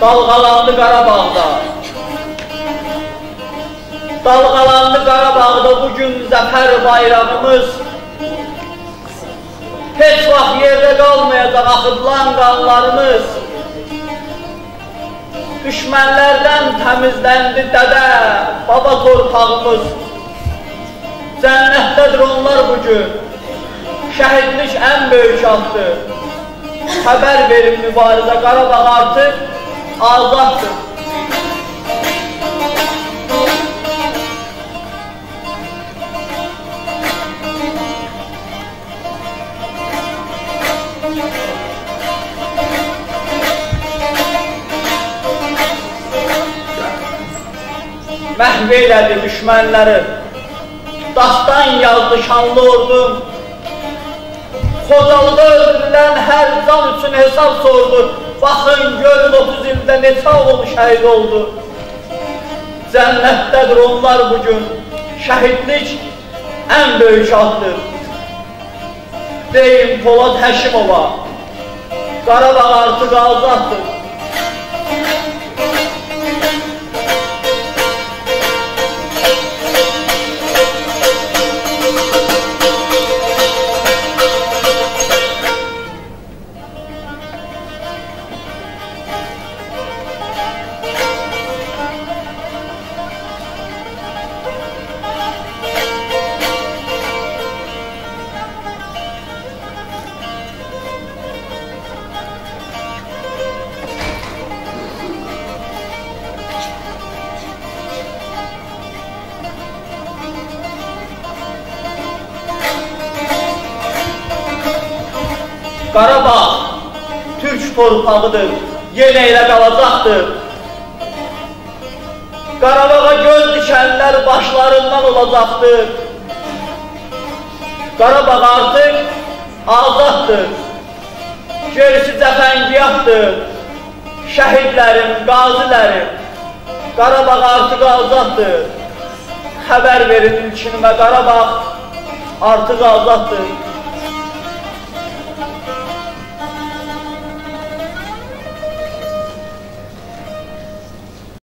Dalğalandı Qarabağda bugün zəfər bayrağımız heç vaxt yerdə qalmayacaq axıdılan qanlarımız düşmənlərdən təmizləndi dədə, baba torpağımız cənnətdədir onlar bugün şəhidlik ən böyük addır xəbər verin mübarizə Qarabağ artıq azaddır. Məhv elədi düşmənləri, dastan yazdı şanlı ordum, Xocalıda öldürülən hər can üçün hesab sordu, baxın görün 30 ildə neçə oğlu şəhid oldu. Cənnətdədir onlar bugün, şəhidlik ən böyük addır. Deyin Polad Həşimova, Qarabağ artıq azaddır. Qarabağ Türk torpağıdır, yenə ilə qalacaqdır. Qarabağa göz dikənlər başlarından olacaqdır. Qarabağ artıq azaddır, gerisi cəfəngiyatdır. Şəhidlərim, qazilərim, Qarabağ artıq azaddır. Xəbər verin ilkinimə Qarabağ artıq azaddır.